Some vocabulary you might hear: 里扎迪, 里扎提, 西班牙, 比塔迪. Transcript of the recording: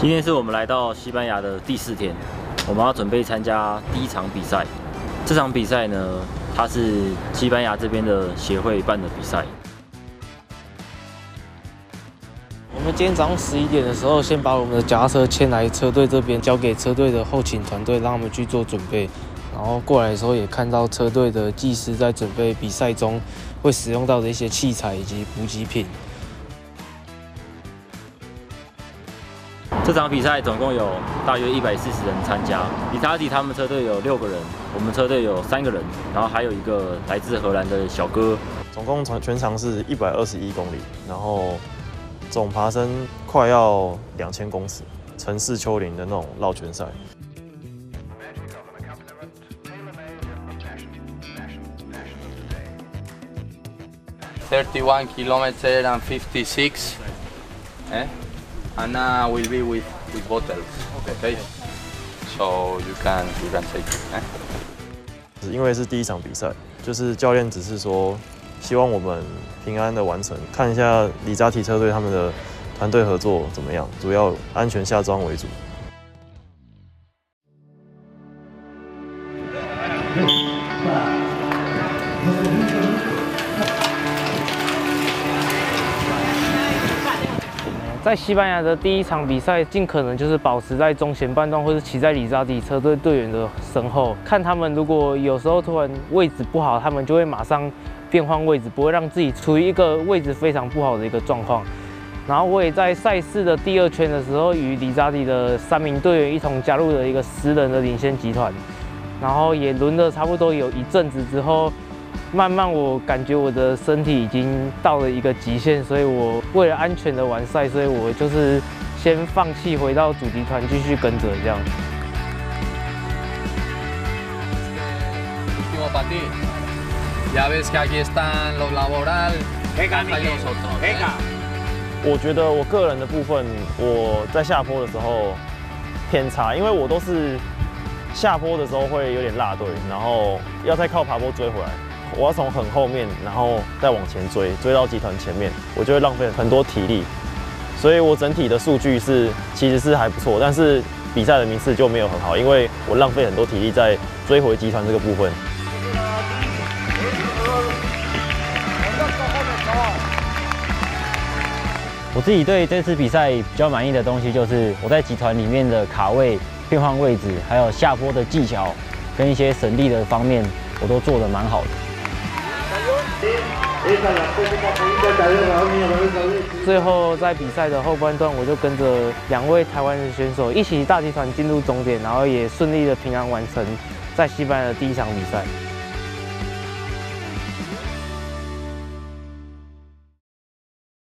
今天是我们来到西班牙的第4天，我们要准备参加第1场比赛。这场比赛呢，它是西班牙这边的协会办的比赛。我们今天早上11点的时候，先把我们的脚踏车牵来车队这边，交给车队的后勤团队，让他们去做准备。 然后过来的时候也看到车队的技师在准备比赛中会使用到的一些器材以及补给品。这场比赛总共有大约140人参加，比塔迪他们车队有6个人，我们车队有3个人，然后还有一个来自荷兰的小哥。总共全长是121公里，然后总爬升快要2000公尺，城市丘陵的那种绕圈赛。 31 kilometers and 56, and now will be with bottles. Okay. So you can take it. 因为是第1场比赛，就是教练只是说，希望我们平安的完成，看一下里扎提车队他们的团队合作怎么样，主要安全下装为主。 在西班牙的第1场比赛，尽可能就是保持在中前半段，或是骑在里扎迪车队队员的身后。看他们如果有时候突然位置不好，他们就会马上变换位置，不会让自己处于一个位置非常不好的一个状况。然后我也在赛事的第2圈的时候，与里扎迪的3名队员一同加入了一个10人的领先集团。然后也轮了差不多有一阵子之后。 慢慢，我感觉我的身体已经到了一个极限，所以我为了安全的完赛，所以我就是先放弃，回到主集团继续跟着这样。我觉得我个人的部分，我在下坡的时候偏差，因为我都是下坡的时候会有点落队，然后要再靠爬坡追回来。 我要从很后面，然后再往前追，追到集团前面，我就会浪费很多体力。所以我整体的数据其实是还不错，但是比赛的名次就没有很好，因为我浪费很多体力在追回集团这个部分。我自己对这次比赛比较满意的东西就是我在集团里面的卡位、变换位置，还有下坡的技巧跟一些省力的方面，我都做得蛮好的。 最后，在比赛的后半段，我就跟着2位台湾的选手一起大集团进入终点，然后也顺利的平安完成在西班牙的第1场比赛。